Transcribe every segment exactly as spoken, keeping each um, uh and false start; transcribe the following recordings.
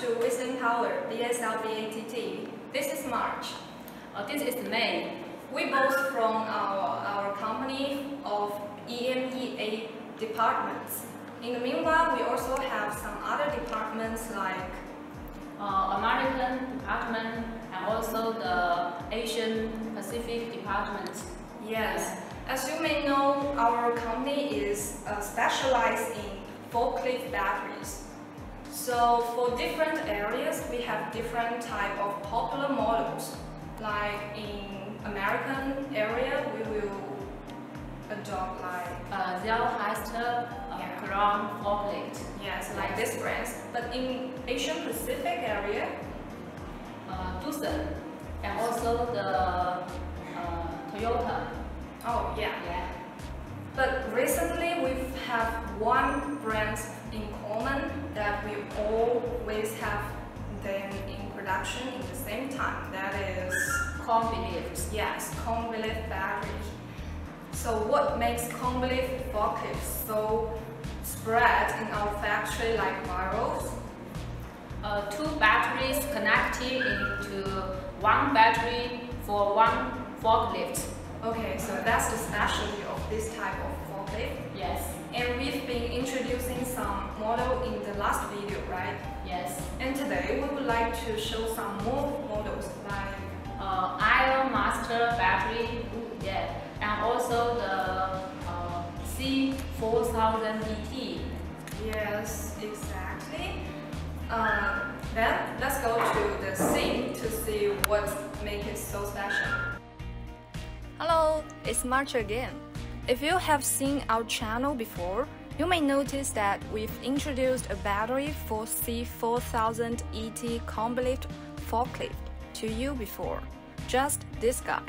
to Western Power B S L B A T T. This is March. Uh, this is May. We both from our, our company of E M E A departments. In the meanwhile, we also have some other departments like uh, American department and also the Asian Pacific department. Yes. As you may know, our company is uh, specialized in forklift batteries. So for different areas, we have different type of popular models. Like in American area, we will adopt like uh, the Hyster ground uh, yeah. forklift. Yes, like yes. this brand. But in Asian Pacific area, uh, Doosan and also the uh, Toyota. Oh yeah. yeah. But recently, we have one brand in common that we always have them in production in the same time. That is Combilift. Yes, Combilift battery. So what makes Combilift forklifts so spread in our factory like virals? Uh, two batteries connected into one battery for one forklift. Okay, so that's the specialty of this type of forklift. Yes. And we've been introducing some model in the last video, right? Yes. And today we would like to show some more models like uh, Aisle-Master battery, yeah, and also the uh, C four thousand E T. Yes, exactly. Uh, then let's go to the scene to see what makes it so special. Hello, it's March again. If you have seen our channel before, you may notice that we've introduced a battery for C four thousand E T Combilift forklift to you before, just this guy.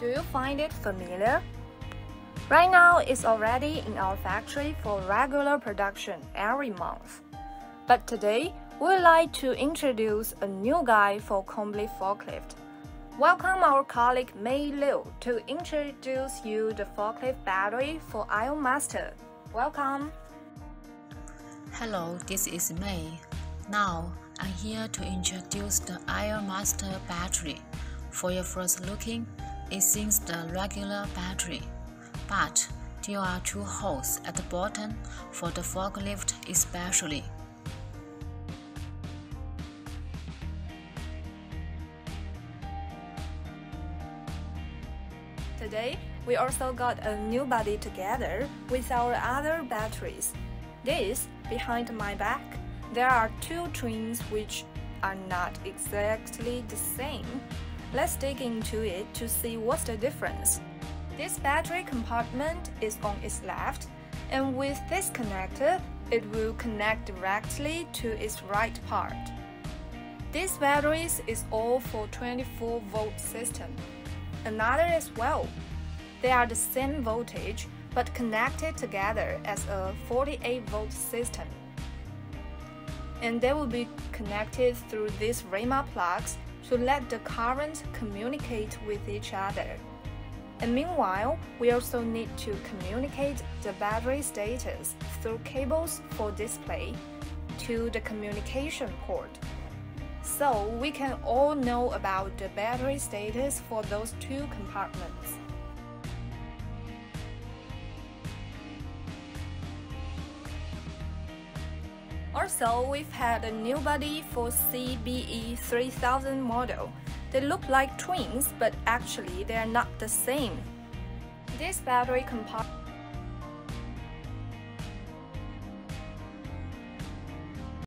Do you find it familiar? Right now, it's already in our factory for regular production every month. But today, we'd like to introduce a new guy for Combilift forklift. Welcome our colleague Mei Liu to introduce you the forklift battery for Aisle-Master. Welcome! Hello, this is Mei. Now, I'm here to introduce the Aisle-Master battery. For your first looking, it seems the regular battery, but there are two holes at the bottom for the forklift especially. Today, we also got a new body together with our other batteries. This, behind my back, there are two twins which are not exactly the same. Let's dig into it to see what's the difference. This battery compartment is on its left, and with this connector, it will connect directly to its right part. These batteries is all for twenty-four volt system. Another as well. They are the same voltage but connected together as a forty-eight volt system. And they will be connected through these REMA plugs to let the current communicate with each other. And meanwhile, we also need to communicate the battery status through cables for display to the communication port. So we can all know about the battery status for those two compartments. Also, we've had a new body for C B E three thousand model. They look like twins, but actually they are not the same. This battery compartment